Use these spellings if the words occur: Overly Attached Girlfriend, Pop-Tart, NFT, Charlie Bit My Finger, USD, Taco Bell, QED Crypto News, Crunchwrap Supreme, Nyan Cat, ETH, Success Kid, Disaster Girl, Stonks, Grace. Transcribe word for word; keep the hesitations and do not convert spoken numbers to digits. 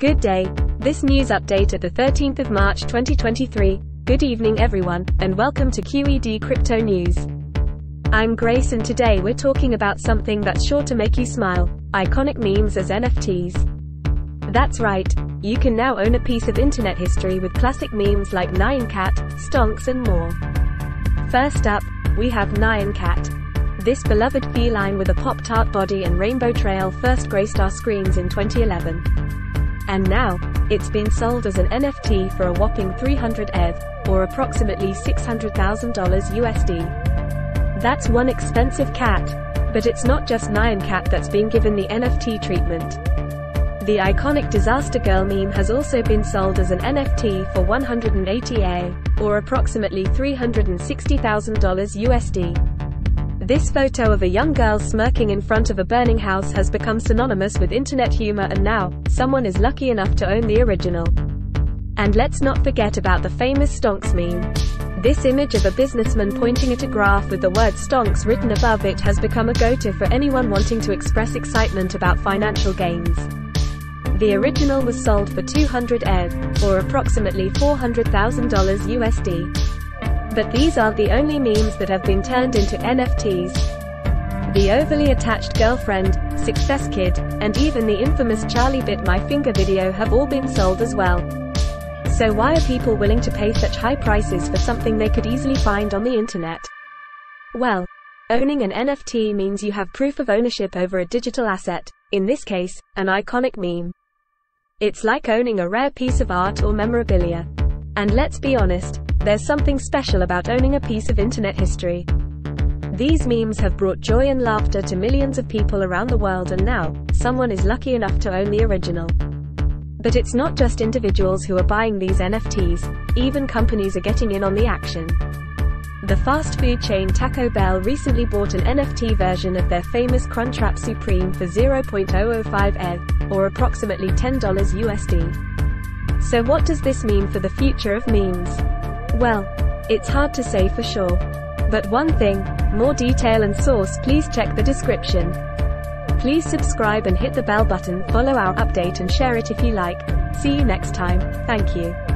Good day. This news update at the thirteenth of March twenty twenty-three. Good evening everyone, and welcome to Q E D Crypto News. I'm Grace, and today we're talking about something that's sure to make you smile: iconic memes as N F Ts. That's right, you can now own a piece of internet history with classic memes like Nyan Cat, Stonks and more. First up, we have Nyan Cat. This beloved feline with a Pop-Tart body and rainbow trail first graced our screens in twenty eleven. And now, it's been sold as an N F T for a whopping three hundred E T H, or approximately six hundred thousand dollars U S D. That's one expensive cat. But it's not just Nyan Cat that's been given the N F T treatment. The iconic Disaster Girl meme has also been sold as an N F T for one hundred eighty A, or approximately three hundred sixty thousand dollars U S D. This photo of a young girl smirking in front of a burning house has become synonymous with internet humor, and now, someone is lucky enough to own the original. And let's not forget about the famous Stonks meme. This image of a businessman pointing at a graph with the word Stonks written above it has become a go-to for anyone wanting to express excitement about financial gains. The original was sold for two hundred E T H, or approximately four hundred thousand dollars U S D. But these aren't the only memes that have been turned into N F Ts. The Overly Attached Girlfriend, Success Kid, and even the infamous Charlie Bit My Finger video have all been sold as well. So why are people willing to pay such high prices for something they could easily find on the internet? Well, owning an N F T means you have proof of ownership over a digital asset, in this case, an iconic meme. It's like owning a rare piece of art or memorabilia. And let's be honest, there's something special about owning a piece of internet history. These memes have brought joy and laughter to millions of people around the world, and now, someone is lucky enough to own the original. But it's not just individuals who are buying these N F Ts, even companies are getting in on the action. The fast food chain Taco Bell recently bought an N F T version of their famous Crunchwrap Supreme for zero point zero zero five E T H, or approximately ten dollars U S D. So what does this mean for the future of memes? Well, it's hard to say for sure. But one thing, more detail and source please check the description. Please subscribe and hit the bell button, follow our update and share it if you like. See you next time, thank you.